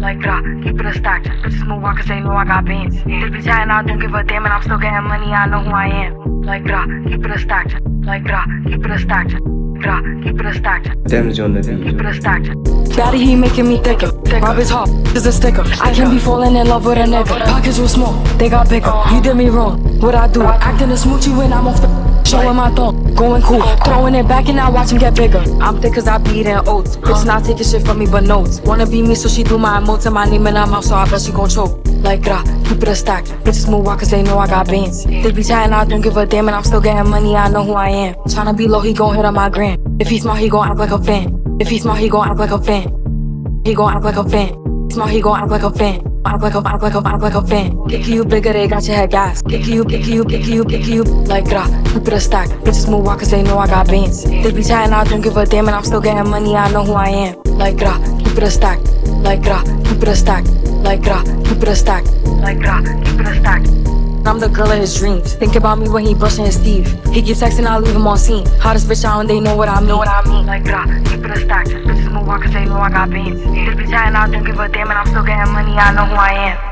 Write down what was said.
Like that, keep it a stack. Bitches move on cause they know I got beans. They be chatting, I don't give a damn, and I'm still getting money, I know who I am. Like that, keep it a stack. Like that, keep it a stack. Keep it a stack. Keep it a stack. Daddy, he making me thicker. Rob his heart, is a sticker. I can't be falling in love with a nigga. Pockets were small, they got bigger. You did me wrong, what I do? Acting a smoochie when I'm off the. Showing my thong, going cool, throwing it back and I watch him get bigger. I'm thick cause I be eating oats. Bitch not taking shit from me but notes. Wanna be me so she threw my emotes in my name and I'm out, so I bet she gon' choke. Like that, keep it a stack. Bitches move out cause they know I got beans. They be chatting, I don't give a damn and I'm still getting money, I know who I am. Tryna be low, he gon' hit on my gram. If he smart, he gon' act like a fan. If he smart, he gon' act like a fan. He gon' act like a fan. Smart, he gon' act like a fan. Act like a fan. Kick you bigger, they got your head gas. Kick you. Like that, keep it a stack. Bitches move out cause they know I got beans. They be chatting, I don't give a damn, and I'm still getting money, I know who I am. Like that, keep it a stack. Like that, keep it a stack. Like that, keep it a stack. Like that, keep it a stack. I'm the girl of his dreams. Think about me when he brushing his teeth. He keeps texting, I leave him on scene. Hottest bitch out and they know what I mean. Like that, keep it a stack. Bitches move out cause they know I got beans. They be chatting, I don't give a damn, and I'm still getting money, I know who I am.